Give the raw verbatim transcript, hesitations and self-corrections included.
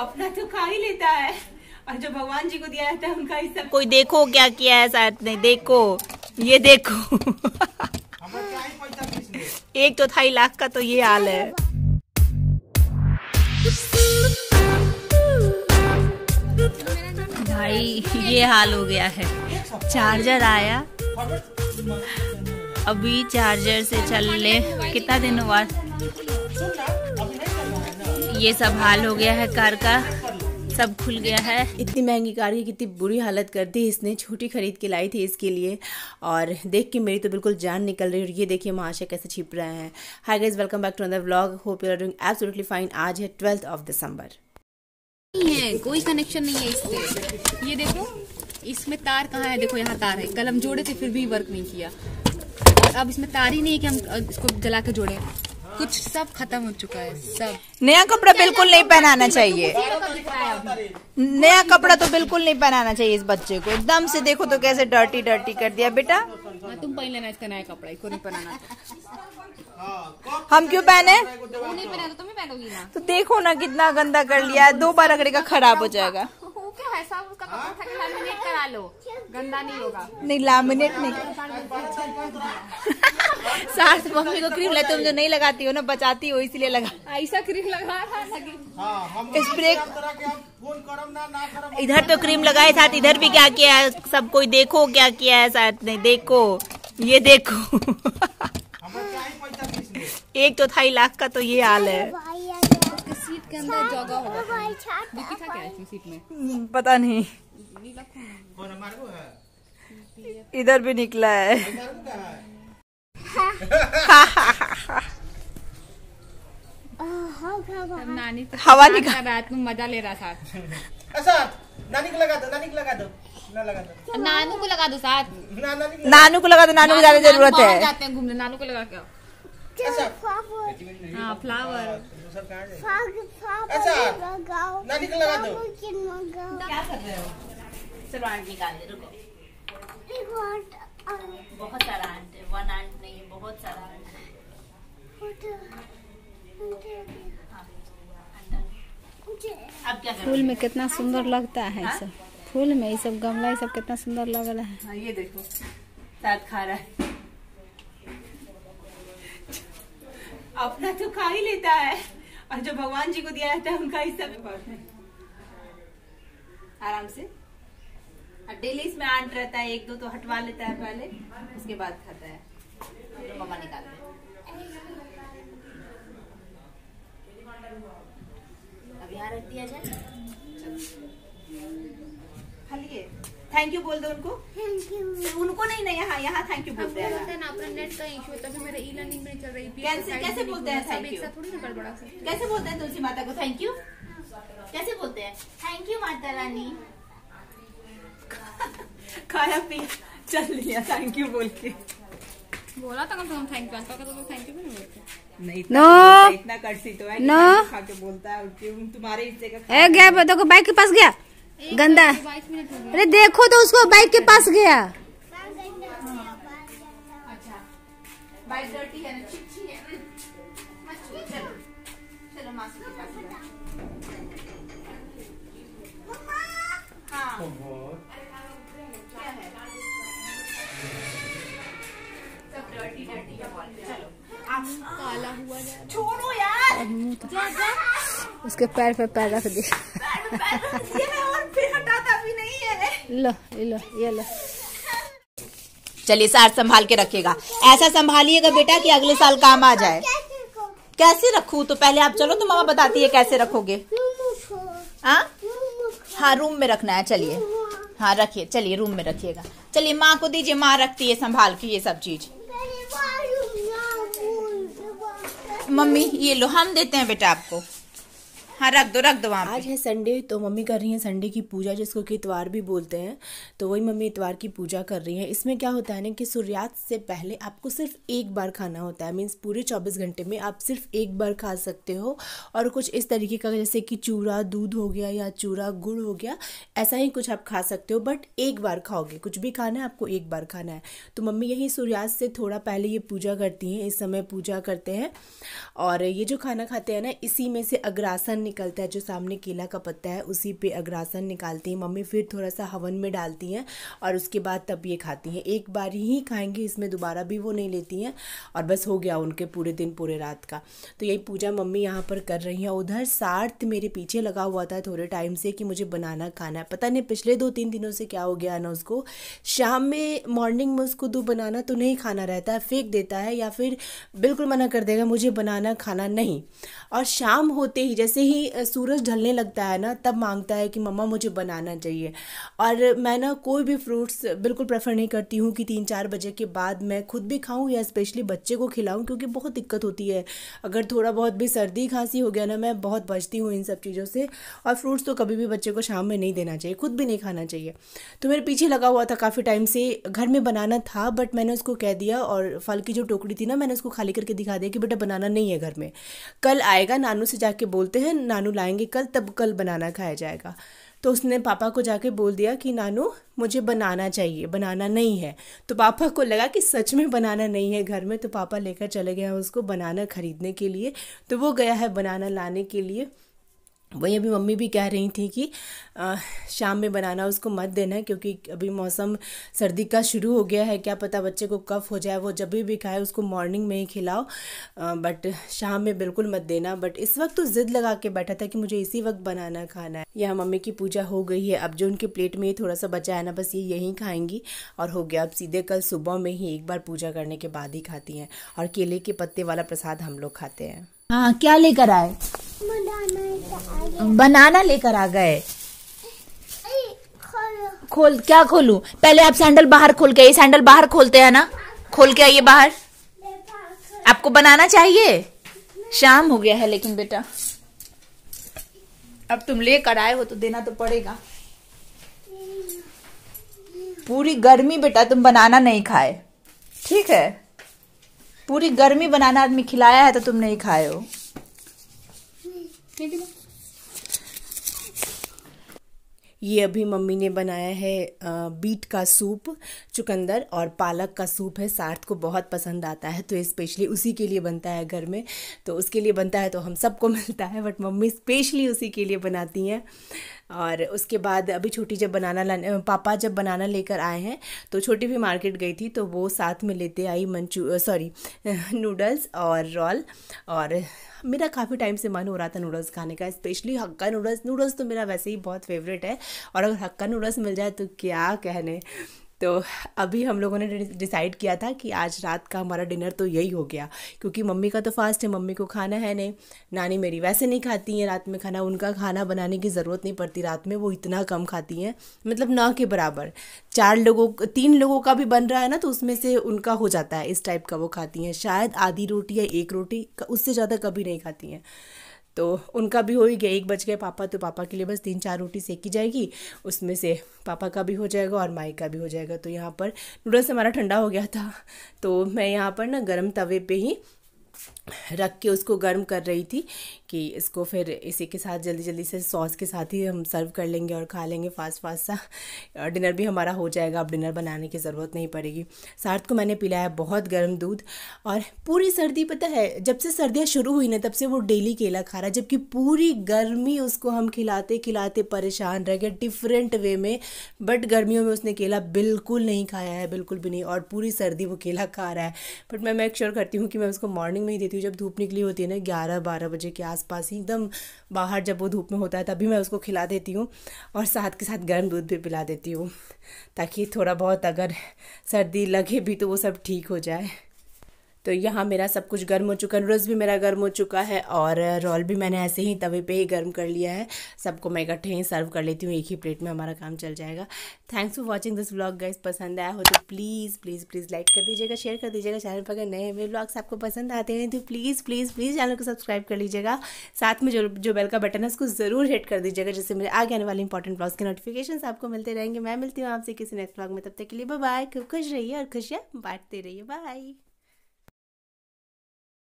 अपना तो खा ही लेता है और जो भगवान जी को दिया जाता है उनका ही सब। कोई देखो क्या किया है साथ ने, देखो ये देखो एक तो ढाई लाख का तो ये हाल है। भाई ये हाल हो गया है। चार्जर आया, अभी चार्जर से चलने कितना दिनों बाद ये सब हाल हो गया है। कार का सब खुल गया है। इतनी महंगी कार की कितनी बुरी हालत कर दी इसने। छोटी खरीद के लाई थी इसके लिए और देख के मेरी तो बिल्कुल जान निकल रही है। और ये देखिए महाशय कैसे छिप रहे हैं। Hi guys, welcome back to another vlog. Hope you are doing absolutely fine. आज है ट्वेल्थ ऑफ दिसंबर। नहीं है, कोई कनेक्शन नहीं है इससे। ये देखो इसमें तार कहाँ है, देखो यहाँ तार है। कल हम जोड़े थे फिर भी वर्क नहीं किया। और अब इसमें तार ही नहीं है कि हम इसको जला के जोड़े। कुछ सब खत्म हो चुका है। सब नया कपड़ा बिल्कुल नहीं पहनाना चाहिए। नया कपड़ा तो बिल्कुल नहीं पहनाना चाहिए इस बच्चे को। एकदम से देखो तो कैसे डर्टी डर्टी कर दिया। बेटा तुम पहन लेना इसका नया कपड़ा, इसको नहीं पहनाना। हम क्यों पहने? नहीं पहना तो तुम्हें पहनोगी ना। तो देखो ना कितना गंदा कर लिया है। दो बार अगले का खराब हो जाएगा। लैमिनेट करा लो, गंदा नहीं होगा। नहीं लैमिनेट नहीं। सास मम्मी को क्रीम ले, तुम जो नहीं लगाती हो ना, बचाती हो इसलिए लगा। ऐसा क्रीम लगा था स्प्रे। इधर तो क्रीम लगाए साथ, इधर भी क्या किया है सब। कोई देखो क्या किया है साथ ने, देखो ये देखो एक तो ढाई लाख का तो ये हाल है। सीट के अंदर जगह होगा पता नहीं। इधर भी निकला है। नानी तो हवा निकाल रहा है, मजा ले रहा साथ। नानी को लगा दो, नानी को लगा दो, ना लगा दो। नानू को लगा दो साथ। नानू को लगा दो, नानू को ज्यादा जरूरत है। जाते हैं घूमने, नानू को लगा के आओ। हाँ फ्लावर। नानी को लगा दो। क्या कर रहे हो? चलो आंट निकाल दे, रुको। बहुत सारा आंट है, वन आंट नहीं, बहुत सारा आंट है। अब क्या फूल में कितना सुंदर लगता है ये सब। फूल में ये सब गमला ये सब कितना सुंदर लग रहा है। हाँ, ये देखो साथ खा रहा है। अपना तो खा ही लेता है और जो भगवान जी को दिया जाता है उनका ही सब। आराम से डेली इसमें आंट रहता है, एक दो तो हटवा लेता है पहले, उसके बाद खाता है। तो मम्मा निकाल दे। अब यहाँ रख दिया जाए। खालिए थैंक यू बोल दो उनको। उनको नहीं ना, यहाँ यहाँ थैंक यू बोलते हैं ना। अपना नेट का इशू तभी मेरा ई-लर्निंग में चल रही थी। कैसे कैसे बोलते हैं थैंक यू? कैसे बोलते हैं तुलसी माता को थैंक यू? कैसे बोलते हैं थैंक यू माता रानी? खाया पी चल लिया थैंक यू बोल के। बोला था कम से कम थैंक यू, तो थैंक यू नहीं बोलते। नहीं इतना कर्सी तो है खा के बोलता है तुम्हारे हिस्से का। ए गया देखो बाइक के पास गया, गंदा। अरे देखो तो उसको, बाइक के पास गया। अच्छा बाइक डर्टी है ना, चिपची है ना। चलो चलो मासी के पास। हां काला हुआ छोड़ो यार। जा जा उसके पैर पे पैर रख दिया। और फिर हटाता भी नहीं है। लो लो ये लो। चलिए साथ संभाल के रखेगा। ऐसा संभालिएगा बेटा कि अगले साल काम आ जाए। कैसे रखूं? तो पहले आप चलो तो मामा बताती है कैसे रखोगे। हाँ हाँ रूम में रखना है। चलिए हाँ रखिए, चलिए रूम में रखिएगा। चलिए माँ को दीजिए, माँ रखती है संभाल के ये सब चीज। मम्मी ये लो, हम देते हैं बेटा आपको। हाँ रख दो रख दो वहाँ पे। आज है संडे तो मम्मी कर रही हैं संडे की पूजा, जिसको कि इतवार भी बोलते हैं। तो वही मम्मी इतवार की पूजा कर रही हैं। इसमें क्या होता है ना कि सूर्यास्त से पहले आपको सिर्फ एक बार खाना होता है। मीन्स पूरे चौबीस घंटे में आप सिर्फ एक बार खा सकते हो। और कुछ इस तरीके का जैसे कि चूड़ा दूध हो गया या चूड़ा गुड़ हो गया, ऐसा ही कुछ आप खा सकते हो। बट एक बार खाओगे, कुछ भी खाना है आपको एक बार खाना है। तो मम्मी यही सूर्यास्त से थोड़ा पहले ये पूजा करती हैं। इस समय पूजा करते हैं और ये जो खाना खाते हैं ना, इसी में से अग्रासन निकलता है जो सामने केला का पत्ता है उसी पे अग्रासन निकालती हैं मम्मी, फिर थोड़ा सा हवन में डालती हैं और उसके बाद तब ये खाती हैं। एक बार ही खाएंगी, इसमें दोबारा भी वो नहीं लेती हैं और बस हो गया उनके पूरे दिन पूरे रात का। तो यही पूजा मम्मी यहाँ पर कर रही हैं। उधर सार्थ मेरे पीछे लगा हुआ था थोड़े टाइम से कि मुझे बनाना खाना है, पता नहीं पिछले दो तीन दिनों से क्या हो गया ना, उसको शाम में मॉर्निंग में उसको दो बनाना तो नहीं खाना रहता है, फेंक देता है या फिर बिल्कुल मना कर देगा मुझे बनाना खाना नहीं। और शाम होते ही जैसे ही सूरज ढलने लगता है ना तब मांगता है कि मम्मा मुझे बनाना चाहिए। और मैं ना कोई भी फ्रूट्स बिल्कुल प्रेफर नहीं करती हूँ कि तीन चार बजे के बाद मैं खुद भी खाऊँ या स्पेशली बच्चे को खिलाऊँ, क्योंकि बहुत दिक्कत होती है अगर थोड़ा बहुत भी सर्दी खांसी हो गया ना, मैं बहुत बचती हूँ इन सब चीज़ों से। और फ्रूट्स तो कभी भी बच्चे को शाम में नहीं देना चाहिए, खुद भी नहीं खाना चाहिए। तो मेरे पीछे लगा हुआ था काफ़ी टाइम से, घर में बनाना था बट मैंने उसको कह दिया और फल की जो टोकरी थी ना मैंने उसको खाली करके दिखा दिया कि बेटा बनाना नहीं है घर में, कल आएगा नानू से जाके बोलते हैं नानू लाएंगे कल, तब कल बनाना खाया जाएगा। तो उसने पापा को जाके बोल दिया कि नानू मुझे बनाना चाहिए, बनाना नहीं है। तो पापा को लगा कि सच में बनाना नहीं है घर में, तो पापा लेकर चले गए उसको बनाना खरीदने के लिए। तो वो गया है बनाना लाने के लिए। वही अभी मम्मी भी कह रही थी कि आ, शाम में बनाना उसको मत देना क्योंकि अभी मौसम सर्दी का शुरू हो गया है, क्या पता बच्चे को कफ हो जाए, वो जब भी भी खाए उसको मॉर्निंग में ही खिलाओ आ, बट शाम में बिल्कुल मत देना। बट इस वक्त तो ज़िद लगा के बैठा था कि मुझे इसी वक्त बनाना खाना है। यहाँ मम्मी की पूजा हो गई है, अब जो उनके प्लेट में थोड़ा सा बचा है ना बस ये यहीं खाएँगी और हो गया। अब सीधे कल सुबह में ही एक बार पूजा करने के बाद ही खाती हैं और केले के पत्ते वाला प्रसाद हम लोग खाते हैं। हाँ क्या लेकर आए? बनाना लेकर आ गए। खोल, क्या खोलूं? पहले आप सैंडल बाहर खोल के, ये सैंडल बाहर खोलते हैं ना, खोल के आइए बाहर। आपको बनाना चाहिए, शाम हो गया है लेकिन बेटा अब तुम लेकर आए हो तो देना तो पड़ेगा। पूरी गर्मी बेटा तुम बनाना नहीं खाए, ठीक है? पूरी गर्मी बनाना आदमी खिलाया है तो तुम नहीं खाए हो। ये अभी मम्मी ने बनाया है बीट का सूप, चुकंदर और पालक का सूप है। सार्थ को बहुत पसंद आता है तो स्पेशली उसी के लिए बनता है घर में, तो उसके लिए बनता है तो हम सबको मिलता है बट मम्मी स्पेशली उसी के लिए बनाती हैं। और उसके बाद अभी छोटी जब बनाना लाने पापा जब बनाना लेकर आए हैं तो छोटी भी मार्केट गई थी तो वो साथ में लेते आई मंचू सॉरी नूडल्स और रोल। और मेरा काफ़ी टाइम से मन हो रहा था नूडल्स खाने का, स्पेशली हक्का नूडल्स। नूडल्स तो मेरा वैसे ही बहुत फेवरेट है और अगर हक्का नूडल्स मिल जाए तो क्या कहने। तो अभी हम लोगों ने डिसाइड किया था कि आज रात का हमारा डिनर तो यही हो गया, क्योंकि मम्मी का तो फास्ट है, मम्मी को खाना है नहीं, नानी मेरी वैसे नहीं खाती हैं रात में खाना, उनका खाना बनाने की ज़रूरत नहीं पड़ती रात में, वो इतना कम खाती हैं मतलब ना के बराबर। चार लोगों तीन लोगों का भी बन रहा है ना तो उसमें से उनका हो जाता है, इस टाइप का वो खाती हैं, शायद आधी रोटी या एक रोटी, उससे ज़्यादा कभी नहीं खाती हैं। तो उनका भी हो ही गया, एक बच गए पापा, तो पापा के लिए बस तीन चार रोटी सेकी जाएगी, उसमें से पापा का भी हो जाएगा और माई का भी हो जाएगा। तो यहाँ पर नूडल्स हमारा ठंडा हो गया था तो मैं यहाँ पर ना गरम तवे पे ही रख के उसको गर्म कर रही थी कि इसको फिर इसी के साथ जल्दी जल्दी से सॉस के साथ ही हम सर्व कर लेंगे और खा लेंगे फास्ट फास्ट सा, डिनर भी हमारा हो जाएगा, अब डिनर बनाने की ज़रूरत नहीं पड़ेगी। सार्थ को मैंने पिलाया बहुत गर्म दूध और पूरी सर्दी, पता है जब से सर्दियाँ शुरू हुई ना तब से वो डेली केला खा रहा है, जबकि पूरी गर्मी उसको हम खिलाते खिलाते परेशान रह गए डिफरेंट वे में, बट गर्मियों में उसने केला बिल्कुल नहीं खाया है, बिल्कुल भी नहीं, और पूरी सर्दी वो केला खा रहा है। बट मैं मेक श्योर करती हूँ कि मैं उसको मॉर्निंग में ही देती हूँ, जब धूप निकली होती है ना ग्यारह बारह बजे के आसपास ही, एकदम बाहर जब वो धूप में होता है तभी मैं उसको खिला देती हूँ और साथ के साथ गर्म दूध भी पिला देती हूँ ताकि थोड़ा बहुत अगर सर्दी लगे भी तो वो सब ठीक हो जाए। तो यहाँ मेरा सब कुछ गर्म हो चुका है, नूडल्स भी मेरा गर्म हो चुका है और रोल भी मैंने ऐसे ही तवे पे ही गर्म कर लिया है, सबको मैं इकट्ठे ही सर्व कर लेती हूँ, एक ही प्लेट में हमारा काम चल जाएगा। Thanks for watching this vlog guys, पसंद आया हो तो प्लीज़ प्लीज़ प्लीज़ लाइक कर दीजिएगा, शेयर कर दीजिएगा, चैनल पर अगर नए मेरे व्लॉग्स आपको पसंद आते हैं तो प्लीज़ प्लीज़ प्लीज़ चैनल को सब्सक्राइब कर लीजिएगा, साथ में जो जो बेल का बटन है उसको ज़रूर हिट कर दीजिएगा जिससे मेरे आगे आने वाले इंपॉर्टेंट व्लॉग्स के नोटिफिकेशन आपको मिलते रहेंगे। मैं मिलती हूँ आपसे किसी नेक्स्ट व्लॉग में, तब तक के लिए बाय बाय, खूब खुश रहिए और खुशियाँ बांटते रहिए, बाय।